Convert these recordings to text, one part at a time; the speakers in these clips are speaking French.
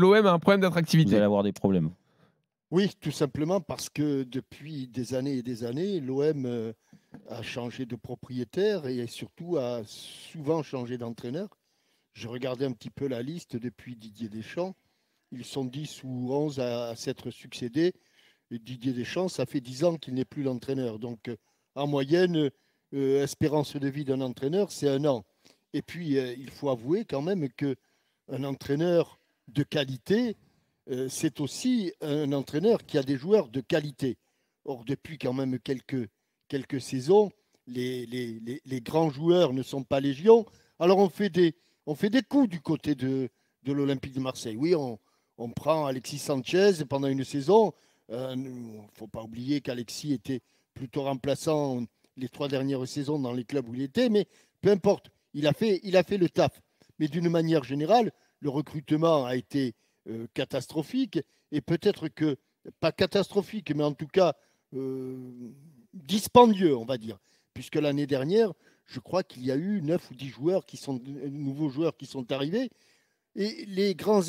l'OM a un problème d'attractivité. Vous allez avoir des problèmes. Oui, tout simplement parce que depuis des années et des années, l'OM a changé de propriétaire et surtout a souvent changé d'entraîneur. Je regardais un petit peu la liste depuis Didier Deschamps. Ils sont 10 ou 11 à s'être succédés. Et Didier Deschamps, ça fait 10 ans qu'il n'est plus l'entraîneur. Donc, en moyenne, espérance de vie d'un entraîneur, c'est 1 an. Et puis, il faut avouer quand même qu'un entraîneur de qualité, c'est aussi un entraîneur qui a des joueurs de qualité. Or, depuis quand même quelques saisons, les grands joueurs ne sont pas légion. Alors, on fait des coups du côté de l'Olympique de Marseille. Oui, on prend Alexis Sanchez pendant une saison. Il ne faut pas oublier qu'Alexis était plutôt remplaçant les 3 dernières saisons dans les clubs où il était. Mais peu importe, il a fait le taf. Mais d'une manière générale, le recrutement a été catastrophique, et peut-être que, pas catastrophique, mais en tout cas dispendieux, on va dire, puisque l'année dernière, je crois qu'il y a eu 9 ou 10 nouveaux joueurs qui sont arrivés, et les grands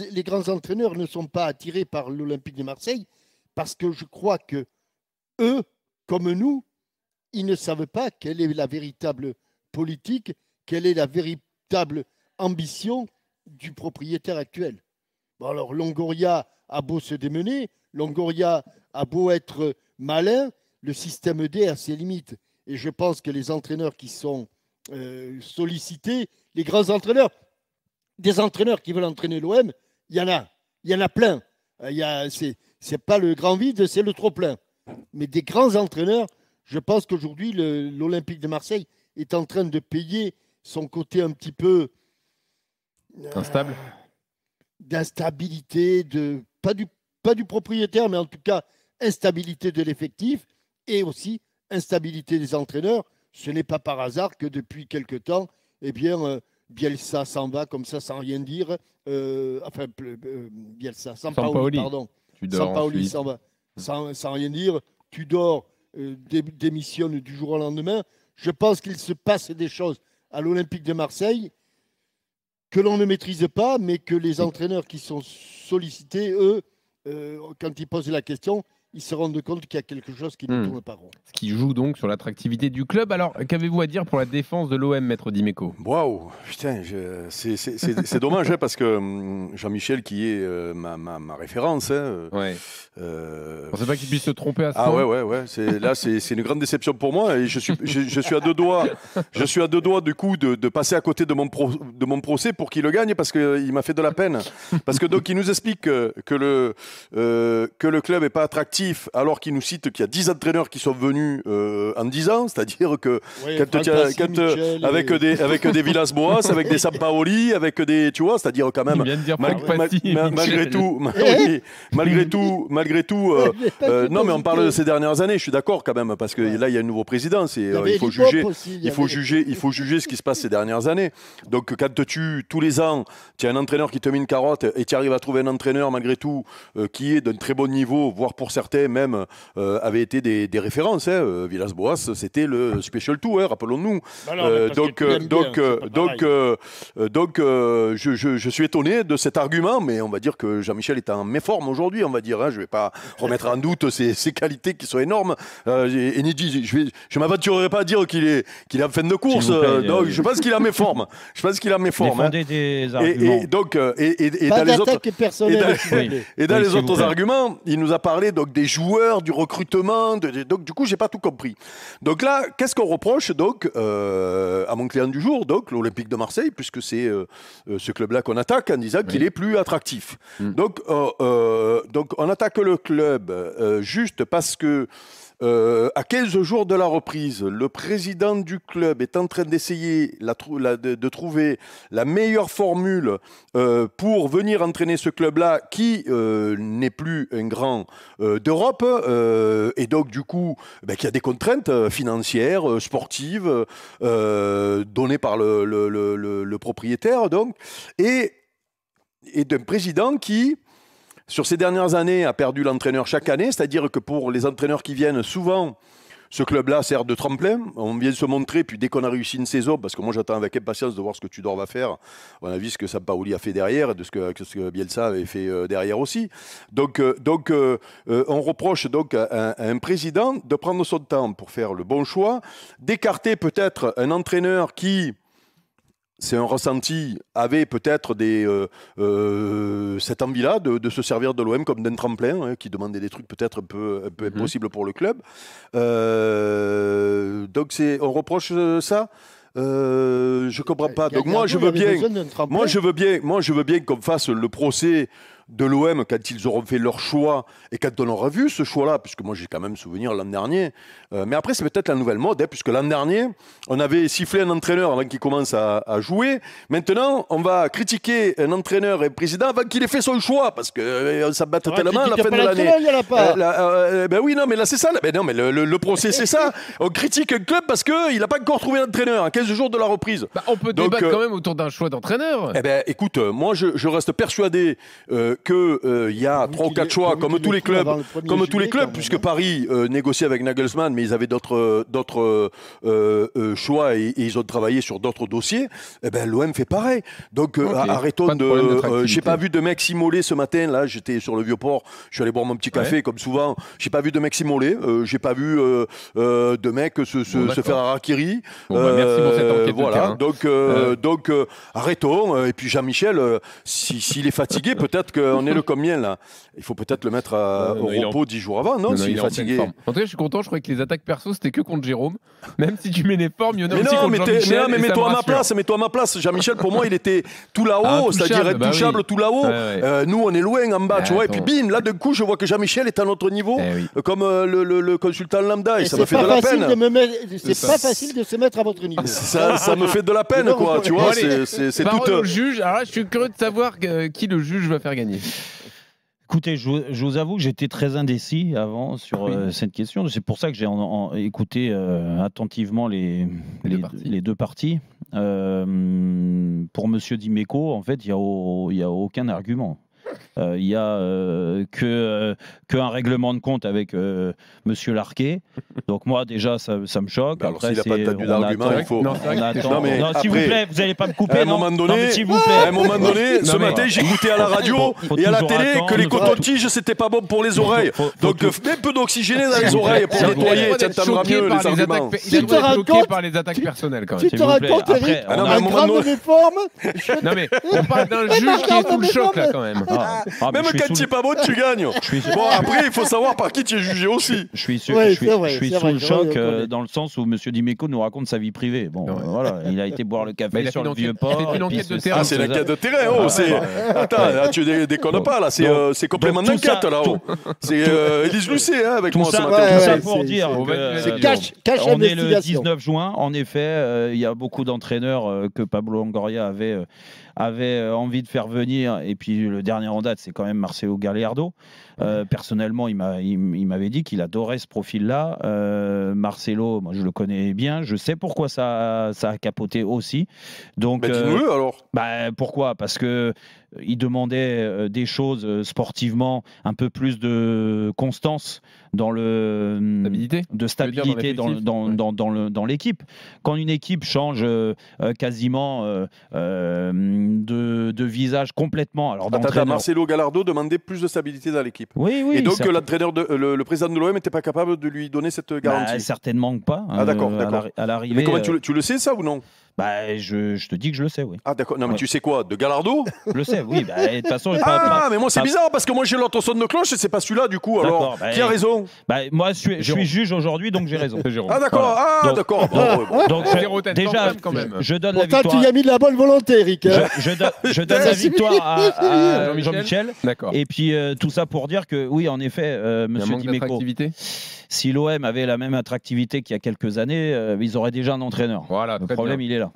entraîneurs ne sont pas attirés par l'Olympique de Marseille, parce que je crois que eux, comme nous, ils ne savent pas quelle est la véritable politique, quelle est la véritable ambition du propriétaire actuel. Bon alors, Longoria a beau se démener, Longoria a beau être malin, le système D a ses limites. Et je pense que les entraîneurs qui sont sollicités, les grands entraîneurs, des entraîneurs qui veulent entraîner l'OM, il y en a plein. C'est pas le grand vide, c'est le trop plein. Mais des grands entraîneurs, je pense qu'aujourd'hui, l'Olympique de Marseille est en train de payer son côté un petit peu... instable. D'instabilité, pas du propriétaire, mais en tout cas, instabilité de l'effectif et aussi instabilité des entraîneurs. Ce n'est pas par hasard que depuis quelque temps, eh bien, Bielsa s'en va comme ça sans rien dire. Sampaoli, pardon. Sampaoli s'en va sans rien dire. Tudor démissionne du jour au lendemain. Je pense qu'il se passe des choses à l'Olympique de Marseille que l'on ne maîtrise pas, mais que les entraîneurs qui sont sollicités, eux, quand ils posent la question, ils se rendent compte qu'il y a quelque chose qui ne tourne pas rond. Ce qui joue donc sur l'attractivité du club. Alors, qu'avez-vous à dire pour la défense de l'OM, maître Di Meco? Waouh, putain, c'est dommage, hein, parce que Jean-Michel, qui est ma référence... Hein, ouais. On ne sait pas qu'il puisse se tromper à ce moment. Ah ouais, là, c'est une grande déception pour moi. Et je suis à deux doigts, du coup, de passer à côté de mon procès pour qu'il le gagne, parce qu'il m'a fait de la peine. Parce que donc, il nous explique que le club n'est pas attractif, alors qu'il nous cite qu'il y a 10 entraîneurs qui sont venus en 10 ans, c'est-à-dire que oui, avec des Villas-Boas, avec des Sampaoli, avec des, tu vois, c'est-à-dire quand même malgré tout non mais on parle de ces dernières années, je suis d'accord quand même, parce que là il y a un nouveau président, c'est il faut juger ce qui se passe ces dernières années. Donc quand tu tous les ans, tu as un entraîneur qui te met une carotte et tu arrives à trouver un entraîneur malgré tout qui est d'un très bon niveau, voire pour certains même avaient été des références. Hein. Villas-Boas, c'était le special tour, hein, rappelons-nous. Je suis étonné de cet argument, mais on va dire que Jean-Michel est en méforme aujourd'hui, on va dire. Hein. Je ne vais pas remettre en doute ses qualités qui sont énormes. Je ne m'aventurerai pas à dire qu'il est en fin de course. Donc, je pense qu'il est en méforme. Et dans les autres arguments, il nous a parlé donc des joueurs, du recrutement, donc du coup j'ai pas tout compris. Donc là, qu'est-ce qu'on reproche donc à mon client du jour, donc l'Olympique de Marseille, puisque c'est ce club-là qu'on attaque en disant qu'il est plus attractif. Donc on attaque le club juste parce que à 15 jours de la reprise, le président du club est en train d'essayer de trouver la meilleure formule pour venir entraîner ce club-là qui n'est plus un grand d'Europe et donc du coup qui a des contraintes financières, sportives données par le propriétaire donc, et d'un président qui sur ces dernières années a perdu l'entraîneur chaque année, c'est-à-dire que pour les entraîneurs qui viennent souvent Ce club-là sert de tremplin, on vient de se montrer, puis dès qu'on a réussi une saison, parce que moi j'attends avec impatience de voir ce que Tudor va faire, on a vu ce que Sampaoli a fait derrière, de ce que Bielsa avait fait derrière aussi. Donc on reproche donc à un président de prendre son temps pour faire le bon choix, d'écarter peut-être un entraîneur qui... C'est un ressenti, avait peut-être cette envie-là de se servir de l'OM comme d'un tremplin, hein, qui demandait des trucs peut-être un peu impossibles pour le club. Donc on reproche ça. Je comprends pas. Donc moi je veux bien qu'on fasse le procès de l'OM quand ils auront fait leur choix et quand on aura vu ce choix-là, puisque moi j'ai quand même souvenir l'an dernier. Mais après c'est peut-être la nouvelle mode, hein, puisque l'an dernier on avait sifflé un entraîneur avant qu'il commence à jouer. Maintenant on va critiquer un entraîneur et président avant qu'il ait fait son choix, parce que ça bat tellement à la fin de l'année. Ben oui, non, mais là c'est ça. Ben non, mais le procès c'est ça. On critique un club parce qu'il n'a pas encore trouvé l'entraîneur à 15 jours de la reprise. Bah, on peut débattre quand même autour d'un choix d'entraîneur. Eh ben écoute, moi je reste persuadé qu'il y a 3 ou 4 choix, comme tous les clubs, puisque Paris négociait avec Nagelsmann, mais ils avaient d'autres choix et ils ont travaillé sur d'autres dossiers. Eh ben, l'OM fait pareil. Donc arrêtons de... J'ai pas vu de mec s'immoler ce matin, là, j'étais sur le Vieux-Port, je suis allé boire mon petit café, comme souvent. J'ai pas vu de mec s'immoler, j'ai pas vu de mec se faire harakiri. Bon, bah, merci pour cette enquête. Voilà, donc arrêtons. Et puis Jean-Michel, s'il est fatigué, peut-être qu'on est le combien là. Il faut peut-être le mettre au repos 10 jours avant, non, s'il est fatigué. En tout cas, je suis content, je croyais que les attaques perso, c'était que contre Jérôme. Même si tu mets les formes, il y en a aussi contre Jean-Michel. Mais mets-toi à ma place. Jean-Michel, pour moi, il était tout là-haut, c'est-à-dire intouchable tout là-haut. Nous, on est loin en bas, tu vois. Et puis bim, là, d'un coup, je vois que Jean-Michel est à notre niveau, comme le consultant lambda. Et ça me fait de la peine. C'est pas facile de se mettre à votre niveau. Ça me fait de la peine, quoi, tu vois. C'est tout. Le juge, alors là, je suis curieux de savoir qui le juge va faire gagner. Écoutez, je vous avoue que j'étais très indécis avant sur cette question. C'est pour ça que j'ai écouté attentivement les deux parties. Pour M. Di Meco, en fait, il n'y a, aucun argument. Il n'y a qu'un règlement de compte avec Monsieur Larqué. Donc moi déjà ça me choque. Bah après, alors s'il n'a pas d'argument, il faut... Non, s'il vous plaît, vous n'allez pas me couper. À un moment donné, ce matin, j'écoutais à la radio et à la télé que les cotons-tiges, c'était pas bon pour les oreilles. Donc même peu d'oxygéné dans les oreilles pour nettoyer, ça t'aimera mieux les arguments. Il doit être choqué par les attaques personnelles quand même. Tu te racontes, Éric, un gramme de méforme. Non mais on parle d'un juge qui est tout le choc là quand même. Même quand tu n'es pas bon, tu gagnes. Bon, après, il faut savoir par qui tu es jugé aussi. Je suis sous le choc dans le sens où M. Di Meco nous raconte sa vie privée. Bon, voilà, il a été boire le café sur le Vieux-Port. C'est une enquête de terrain. Ah, c'est l'enquête de terrain. Attends, tu déconnes pas là. C'est complément d'enquête là-haut. C'est Elise Lucet avec moi ce matin. Tout ça pour dire qu'on est le 19 juin. En effet, il y a beaucoup d'entraîneurs que Pablo Angoria avait envie de faire venir, et puis le dernier en date c'est quand même Marcelo Gallardo. Personnellement il m'avait dit qu'il adorait ce profil là. Marcelo, moi je le connais bien, je sais pourquoi ça a capoté aussi. Donc dis-nous alors pourquoi, parce que il demandait des choses sportivement, un peu plus de constance dans le stabilité dans l'équipe. Quand une équipe change quasiment de visage complètement, alors Marcelo Gallardo demandait plus de stabilité dans l'équipe. Oui. Et donc le président de l'OM n'était pas capable de lui donner cette garantie. Certainement pas. Ah d'accord. À l'arrivée. Mais comment tu le sais ça ou non? Bah, je te dis que je le sais, oui. Ah d'accord, non mais tu sais quoi, de Gallardo? Je le sais, oui, de toute façon... mais moi c'est bizarre, parce que moi j'ai l'autre son de cloche et c'est pas celui-là du coup, alors qui a raison? Moi je suis juge aujourd'hui, donc j'ai raison. Ah d'accord, donc déjà, je donne la victoire... Pourtant tu y as mis de la bonne volonté, Eric. Je donne la victoire à Jean-Michel, et puis tout ça pour dire que oui, en effet, monsieur Di Meco... Si l'OM avait la même attractivité qu'il y a quelques années, ils auraient déjà un entraîneur. Voilà, le problème, il est là.